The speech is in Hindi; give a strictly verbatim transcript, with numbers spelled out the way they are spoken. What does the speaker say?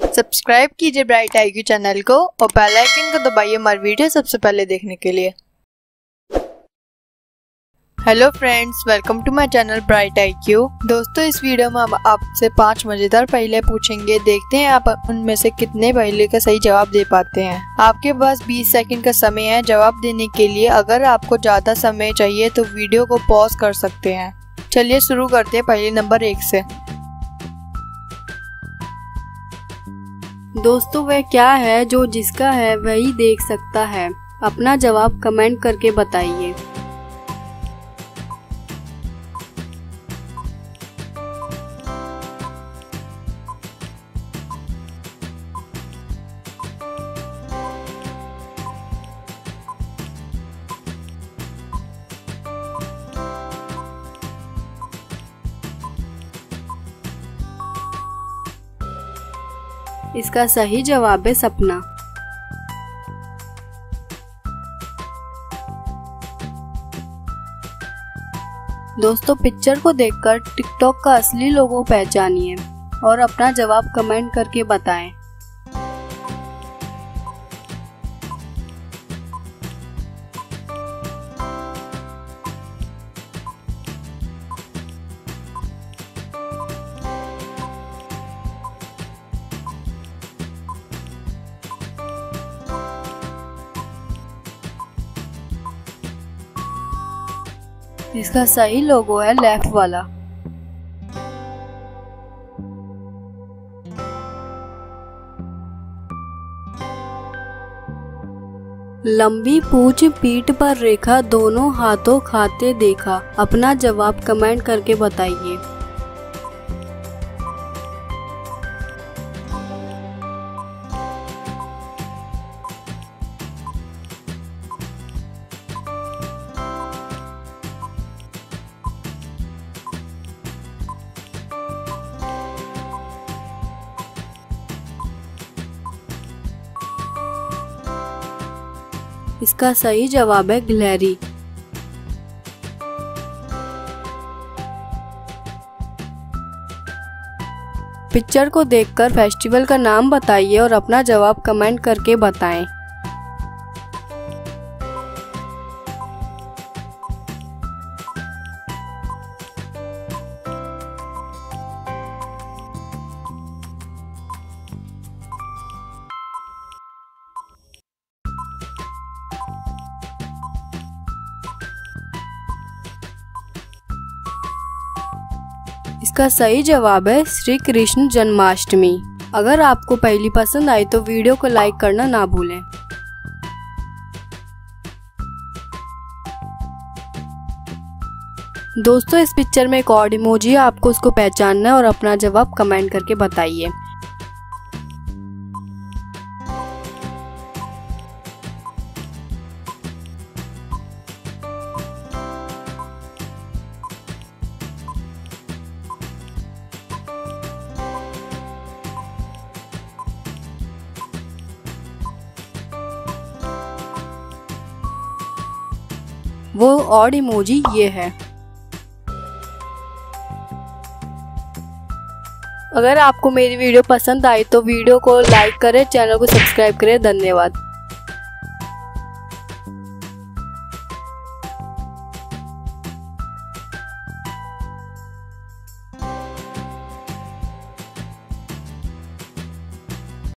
सब्सक्राइब कीजिए ब्राइट आई क्यू चैनल को और बेल आइकन को दबाइए हमारी वीडियो सबसे पहले देखने के लिए। Hello friends, welcome to my channel bright I Q. दोस्तों, इस वीडियो में हम आपसे पांच मजेदार पहेलियां पूछेंगे। देखते हैं आप उनमें से कितने पहेली का सही जवाब दे पाते हैं। आपके पास बीस सेकंड का समय है जवाब देने के लिए। अगर आपको ज्यादा समय चाहिए तो वीडियो को पॉज कर सकते हैं। चलिए शुरू करते हैं पहेली नंबर एक से। दोस्तों, वह क्या है जो जिसका है वही देख सकता है? अपना जवाब कमेंट करके बताइए। इसका सही जवाब है सपना। दोस्तों, पिक्चर को देखकर टिकटॉक का असली लोगो पहचानिए और अपना जवाब कमेंट करके बताएं। इसका सही लोगो है लेफ्ट वाला। लंबी पूंछ पीठ पर रेखा दोनों हाथों खाते देखा, अपना जवाब कमेंट करके बताइए। इसका सही जवाब है गिलहरी। पिक्चर को देखकर फेस्टिवल का नाम बताइए और अपना जवाब कमेंट करके बताएं। इसका सही जवाब है श्री कृष्ण जन्माष्टमी। अगर आपको पहेली पसंद आई तो वीडियो को लाइक करना ना भूलें। दोस्तों, इस पिक्चर में एक और इमोजी है, आपको उसको पहचानना है और अपना जवाब कमेंट करके बताइए। वो और इमोजी ये है। अगर आपको मेरी वीडियो पसंद आई तो वीडियो को लाइक करें, चैनल को सब्सक्राइब करें। धन्यवाद।